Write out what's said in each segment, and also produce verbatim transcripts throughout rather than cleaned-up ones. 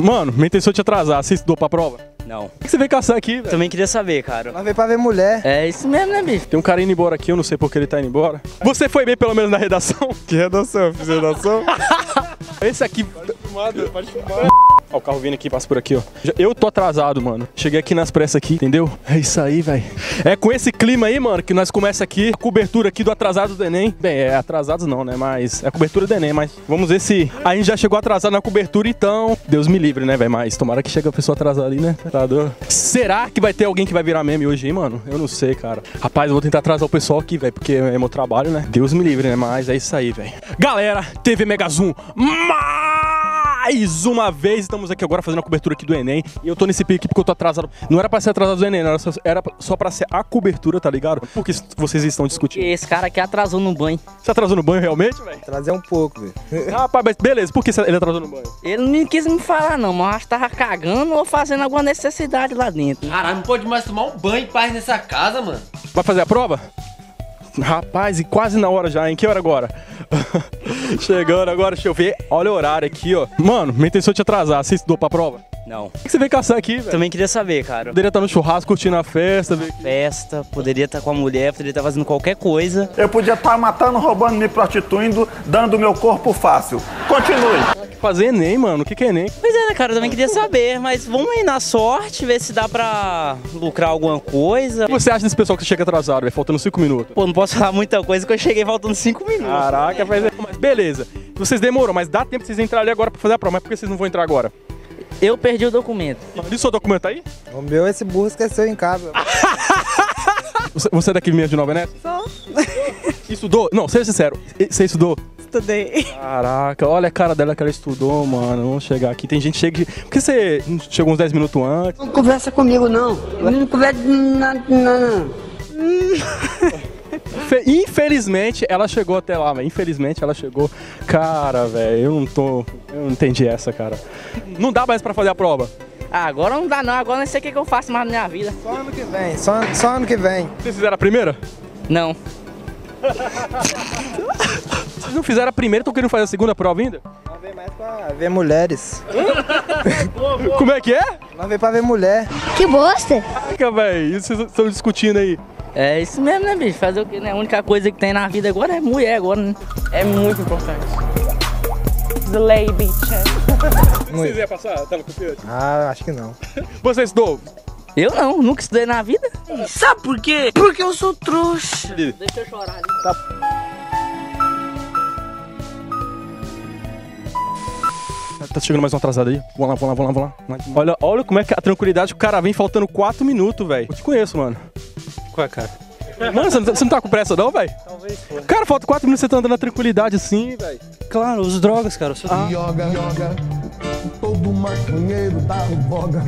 Mano, minha intenção é te atrasar, você estudou pra prova? Não. O que você veio caçar aqui, velho? Também queria saber, cara. Mas veio pra ver mulher. É isso mesmo, né, bicho? Tem um cara indo embora aqui, eu não sei por que ele tá indo embora. Você foi bem, pelo menos, na redação? Que redação? Eu fiz redação? Esse aqui... Pode filmar, pode filmar. Ó, o carro vindo aqui, passa por aqui, ó. Eu tô atrasado, mano. Cheguei aqui nas pressas aqui, entendeu? É isso aí, velho. É com esse clima aí, mano, que nós começa aqui a cobertura aqui do atrasado do Enem. Bem, é atrasados não, né? Mas é a cobertura do Enem, mas vamos ver se... A gente já chegou atrasado na cobertura, então... Deus me livre, né, velho? Mas tomara que chegue a pessoa atrasada ali, né? Tá doido. Será que vai ter alguém que vai virar meme hoje, hein, mano? Eu não sei, cara. Rapaz, eu vou tentar atrasar o pessoal aqui, velho, porque é meu trabalho, né? Deus me livre, né? Mas é isso aí, velho. Galera, T V MegaZoom, mas... mais uma vez, estamos aqui agora fazendo a cobertura aqui do Enem. E eu tô nesse pique porque eu tô atrasado. Não era pra ser atrasado do Enem, era só, era só pra ser a cobertura, tá ligado? Por que vocês estão discutindo? Porque esse cara aqui atrasou no banho. Você atrasou no banho realmente, velho? Atrasei um pouco, velho. Rapaz, mas beleza, por que ele atrasou no banho? Ele não quis me falar não, mas eu acho que tava cagando ou fazendo alguma necessidade lá dentro. Caralho, não pode mais tomar um banho em paz nessa casa, mano. Vai fazer a prova? Rapaz, e quase na hora já, hein? Que hora agora? Chegando agora, deixa eu ver. Olha o horário aqui, ó. Mano, minha intenção é te atrasar. Você estudou pra prova? Não. O que você veio caçar aqui, velho? Também queria saber, cara. Poderia estar no churrasco, curtindo a festa. Festa, poderia estar com a mulher, poderia estar fazendo qualquer coisa. Eu podia estar matando, roubando, me prostituindo, dando meu corpo fácil. Continue. Fazer Enem, mano. O que que é Enem? Pois é, né, cara? Eu também queria saber, mas vamos aí na sorte, ver se dá pra lucrar alguma coisa. O que você acha desse pessoal que chega atrasado, velho? Faltando cinco minutos? Pô, não posso falar muita coisa que eu cheguei faltando cinco minutos. Caraca, né? Mas beleza. Vocês demoram, mas dá tempo pra vocês entrarem ali agora pra fazer a prova. Mas por que vocês não vão entrar agora? Eu perdi o documento. E o seu documento aí? O meu, esse burro esqueceu em casa. você, você é daqui de Minas de Nova Venécia? Só. Estudou? Não, seja sincero. Você estudou? Estudei. Caraca, olha a cara dela que ela estudou, mano. Vamos chegar aqui. Tem gente que chega... Por que você chegou uns dez minutos antes? Não conversa comigo, não. Não conversa nada, não, não. Infelizmente, ela chegou até lá, velho. Infelizmente, ela chegou. Cara, velho, eu não tô... Eu não entendi essa, cara. Não dá mais pra fazer a prova? Ah, agora não dá, não. Agora não sei o que eu faço mais na minha vida. Só ano que vem. Só, só ano que vem. Vocês fizeram a primeira? Não. Vocês não fizeram a primeira, estão querendo fazer a segunda prova ainda? Nós vem mais pra ver mulheres. boa, boa. Como é que é? Nós vem pra ver mulher. Que bosta! Caraca, velho. Vocês estão discutindo aí. É isso mesmo, né, bicho? Fazer o que, né? A única coisa que tem na vida agora é mulher, agora, né? É muito importante. The lady chance. Vocês iam passar? Tava confiante? Ah, acho que não. Você estudou? Eu não, nunca estudei na vida. Sabe por quê? Porque eu sou trouxa. Deixa eu chorar ali. Tá, tá chegando mais um atrasado aí. Vamos lá, vamos lá, vamos lá, vamos lá. Olha, olha como é que a tranquilidade, o cara vem faltando quatro minutos, velho. Eu te conheço, mano. Qual é, cara? Mano, você não, você não tá com pressa não, velho? Talvez for. Cara, falta quatro minutos, você tá andando na tranquilidade assim, velho. Claro, os drogas, cara. Eu sou... ah. Yoga, yoga. Todo maconheiro tá no boga.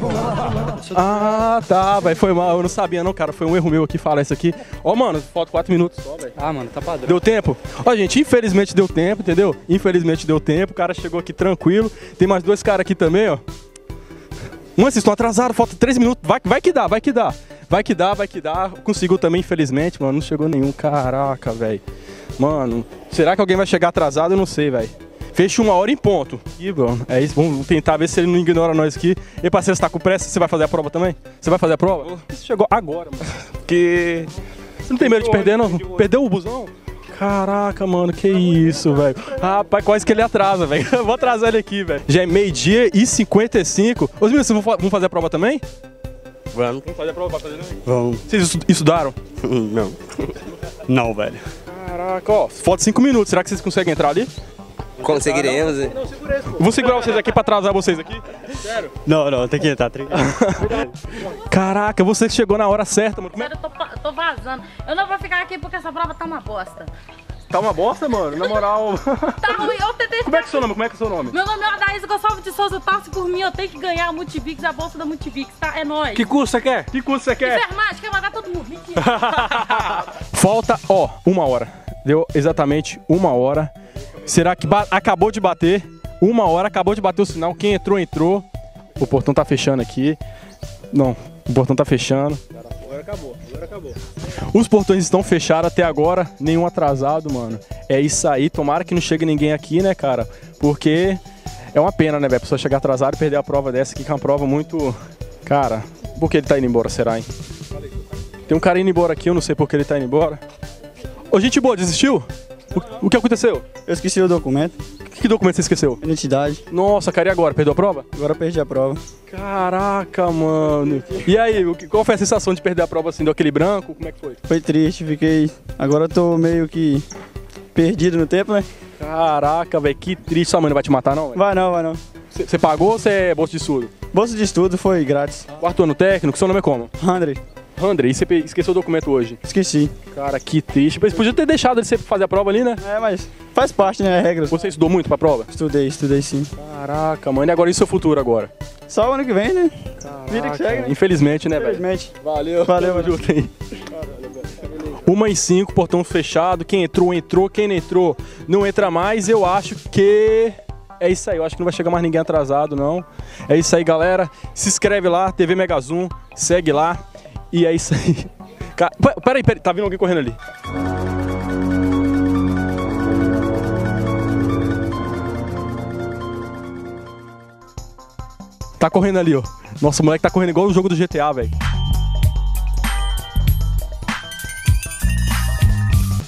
Ah, tá, velho. Foi mal. Eu não sabia não, cara. Foi um erro meu aqui falar isso aqui. Ó, mano, falta quatro minutos só, velho. Ah, mano, tá padrão. Deu tempo? Ó, gente, infelizmente deu tempo, entendeu? Infelizmente deu tempo. O cara chegou aqui tranquilo. Tem mais dois caras aqui também, ó. Mano, vocês estão atrasados. Falta três minutos. Vai, vai que dá, vai que dá. Vai que dá, vai que dá. Conseguiu também, infelizmente, mano. Não chegou nenhum. Caraca, velho. Mano, será que alguém vai chegar atrasado? Eu não sei, velho. Fecha uma hora em ponto. E, mano, é isso. Vamos tentar ver se ele não ignora nós aqui. E, parceiro, você tá com pressa? Você vai fazer a prova também? Você vai fazer a prova? Você chegou agora, mano. Porque... você não tem medo de perder, não? Perdeu o busão? Caraca, mano, que isso, velho. Rapaz, quase que ele atrasa, velho. Vou atrasar ele aqui, velho. Já é meio-dia e cinquenta e cinco. Os meninos, vocês vão fazer a prova também? Vamos. Vamos fazer a prova pra fazer não? Vamos. Vocês estudaram? Não. Não, velho. Caraca, ó. Falta cinco minutos. Será que vocês conseguem entrar ali? Conseguiremos, hein? Não, segura isso. Vou segurar vocês aqui pra atrasar vocês aqui. Sério? Não, não. Tem que entrar. Caraca, você que chegou na hora certa, mano. Sério, eu tô, tô vazando. Eu não vou ficar aqui porque essa prova tá uma bosta. Tá uma bosta, mano? Na moral... tá ruim, eu tentei... Como é que é o seu nome? Como é que é o seu nome? Meu nome é Adaísa Gonçalves de Souza, eu passo por mim, eu tenho que ganhar a Multivix, a bolsa da Multivix, tá? É nóis. Que curso você quer? Que curso você quer? Enfermagem, quer matar todo mundo. Falta, ó, uma hora. Deu exatamente uma hora. Será que acabou de bater? Uma hora, acabou de bater o sinal. Quem entrou, entrou. O portão tá fechando aqui. Não, o portão tá fechando. Acabou, agora acabou. Os portões estão fechados até agora, nenhum atrasado, mano. É isso aí, tomara que não chegue ninguém aqui, né, cara? Porque É uma pena, né, velho? A pessoa chegar atrasada e perder a prova dessa aqui, que é uma prova muito... Cara, por que ele tá indo embora, será, hein? Tem um cara indo embora aqui, eu não sei por que ele tá indo embora. Ô, gente boa, desistiu? O, o que aconteceu? Eu esqueci o documento. Que documento você esqueceu? Identidade. Nossa, cara, e agora? Perdeu a prova? Agora eu perdi a prova. Caraca, mano. E aí, qual foi a sensação de perder a prova assim, do aquele branco? Como é que foi? Foi triste, fiquei... Agora eu tô meio que perdido no tempo, né? Caraca, velho, que triste. Sua mãe não vai te matar, não? Véio? Vai não, vai não. Você pagou ou você é bolsa de estudo? Bolsa de estudo, foi grátis. Quarto ano técnico, seu nome é como? André. André, e você esqueceu o documento hoje? Esqueci. Cara, que triste. Você podia ter deixado ele fazer a prova ali, né? É, mas faz parte, né? É regra. Você estudou muito pra prova? Estudei, estudei sim. Caraca, mano. E agora, e seu futuro agora? Só o ano que vem, né? Caraca. Vida que chega, né? Infelizmente, né, velho? Infelizmente. Valeu. Valeu, valeu. Uma em cinco, portão fechado. Quem entrou, entrou. Quem não entrou, não entra mais. Eu acho que... É isso aí, eu acho que não vai chegar mais ninguém atrasado, não. É isso aí, galera. Se inscreve lá, T V MegaZoom. Segue lá. E é isso aí. Peraí, peraí, tá vindo alguém correndo ali. Tá correndo ali, ó. Nossa, o moleque tá correndo igual o jogo do G T A, velho.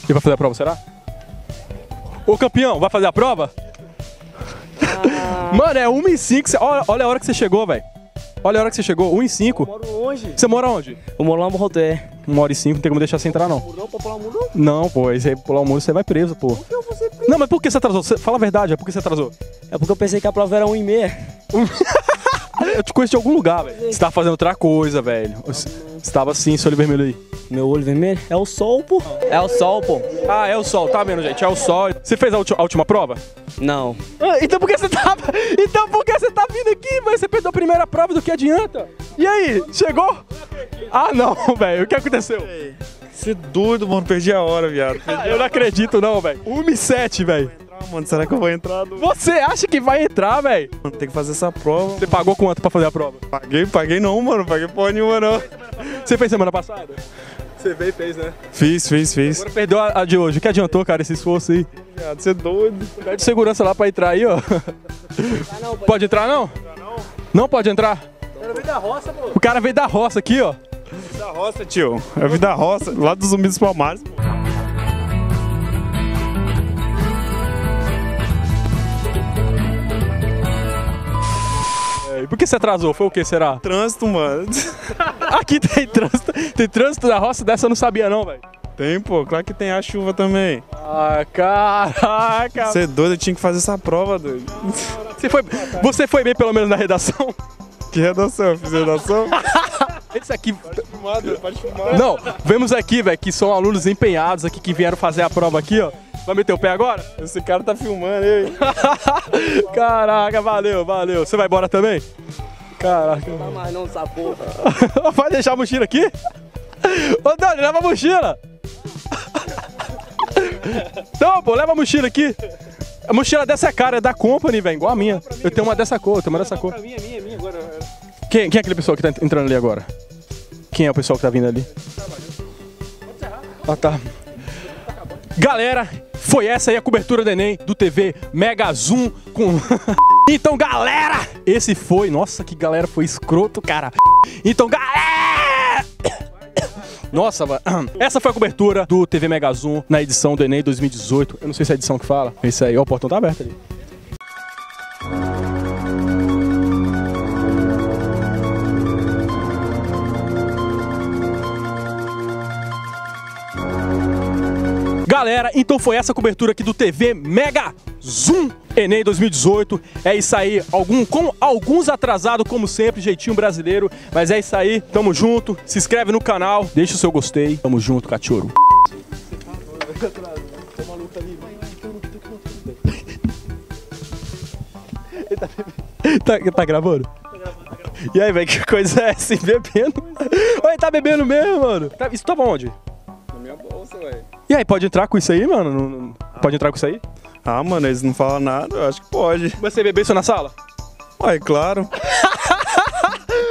Ele vai fazer a prova, será? Ô, campeão, vai fazer a prova? Ah. Mano, é uma e cinco. Olha, olha a hora que você chegou, velho. Olha a hora que você chegou, uma e cinco. Eu moro longe. Você mora onde? Eu moro lá no Borroté. uma hora e cinco, não tem como deixar você entrar, não. Não, pra pular o muro, não? Não, pô, aí você pular o muro, você vai preso, pô. Por que eu vou ser preso? Não, mas por que você atrasou? Você... Fala a verdade, é por que você atrasou? É porque eu pensei que a prova era uma e meia. Eu te conheci de algum lugar, velho. Você tava fazendo outra coisa, velho. Você tava assim, seu olho vermelho aí. Meu olho vermelho? É o sol, pô. É o sol, pô. Ah, é o sol, tá vendo, gente? É o sol. Você fez a, a última prova? Não. Ah, então por que você tava... Então por que você tá vindo aqui, velho? Você perdeu a primeira prova, do que adianta? E aí, chegou? Ah, não, velho. O que aconteceu? Você é doido, mano. Perdi a hora, viado. Perdi. Eu não acredito, não, velho. uma e sete, velho. Mano, será que eu vou entrar? Do... Você acha que vai entrar, velho? Mano, tem que fazer essa prova. Você pagou quanto pra fazer a prova? Paguei, paguei não, mano. Paguei porra nenhuma, não. Você fez semana passada? Você veio e fez, né? Fiz, fiz, fiz. Agora perdeu a de hoje. O que adiantou, cara, esse esforço aí? Você é doido. Pede segurança lá pra entrar aí, ó. Pode entrar, não? Não pode entrar? O cara veio da roça, pô. O cara veio da roça aqui, ó. Da roça, tio. Eu vim da roça, lá dos Zumbi Palmares, pô. Por que você atrasou? Foi o que, será? Trânsito, mano. Aqui tem trânsito. Tem trânsito na roça dessa, eu não sabia não, velho. Tem, pô. Claro que tem a chuva também. Ah, caraca. Você é doido, eu tinha que fazer essa prova, doido. Você foi, você foi bem pelo menos na redação? Que redação? Eu fiz redação? Esse aqui... Pode filmar, doido. Pode filmar. Não, vemos aqui, velho, que são alunos empenhados aqui que vieram fazer a prova aqui, ó. Vai meter o pé agora? Esse cara tá filmando, hein? Caraca, valeu, valeu. Você vai embora também? Caraca. Não vai mais não, essa porra. Vai deixar a mochila aqui? Ô, Dani, leva a mochila. Não, pô, leva a mochila aqui. A mochila dessa cara é da Company, velho, igual a minha. Eu tenho uma dessa cor, eu tenho uma dessa cor. É minha, minha, minha agora. Quem é aquele pessoal que tá entrando ali agora? Quem é o pessoal que tá vindo ali? Ah, tá. Galera, foi essa aí a cobertura do Enem do T V MegaZoom com... Então, galera, esse foi... Nossa, que galera, foi escroto, cara. Então, galera... Nossa, essa foi a cobertura do T V MegaZoom na edição do Enem dois mil e dezoito. Eu não sei se é a edição que fala. É isso aí, ó, o portão tá aberto ali. Galera, então foi essa cobertura aqui do T V MegaZoom Enem dois mil e dezoito. É isso aí, algum, com, alguns atrasados como sempre, jeitinho brasileiro. Mas é isso aí, tamo junto, se inscreve no canal, deixa o seu gostei. Tamo junto, cachorro. Tá, tá gravando? E aí, velho, que coisa é essa? Bebendo? Olha, tá bebendo mesmo, mano. Isso tava onde? Na minha bolsa, velho. E aí, pode entrar com isso aí, mano? Não, não, ah. Pode entrar com isso aí? Ah, mano, eles não falam nada, eu acho que pode. Mas você bebeu isso na sala? Ué, claro.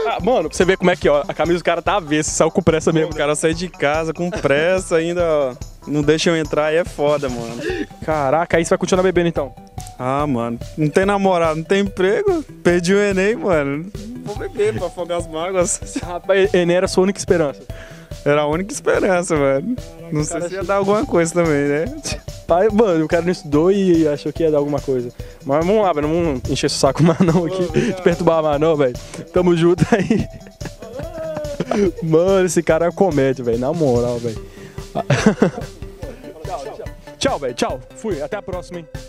Ah, mano, pra você ver como é que, ó, a camisa do cara tá a ver, se saiu com pressa mesmo. Pô, o cara sai de casa com pressa ainda, ó. Não deixa eu entrar aí é foda, mano. Caraca, aí você vai continuar bebendo então? Ah, mano, não tem namorado, não tem emprego, perdi o Enem, mano. Vou beber pra afogar as mágoas. Rapaz, Enem era a sua única esperança? Era a única esperança, mano. Caraca, não sei se ia dar alguma coisa também, né? Pai, mano, o cara não estudou e achou que ia dar alguma coisa. Mas vamos lá, velho, não vamos encher o saco mais não aqui, oh, te perturbar mais não, velho. Tamo junto aí. Mano, esse cara é comédia, velho, na moral, velho. Tchau, velho, tchau. Fui, até a próxima, hein.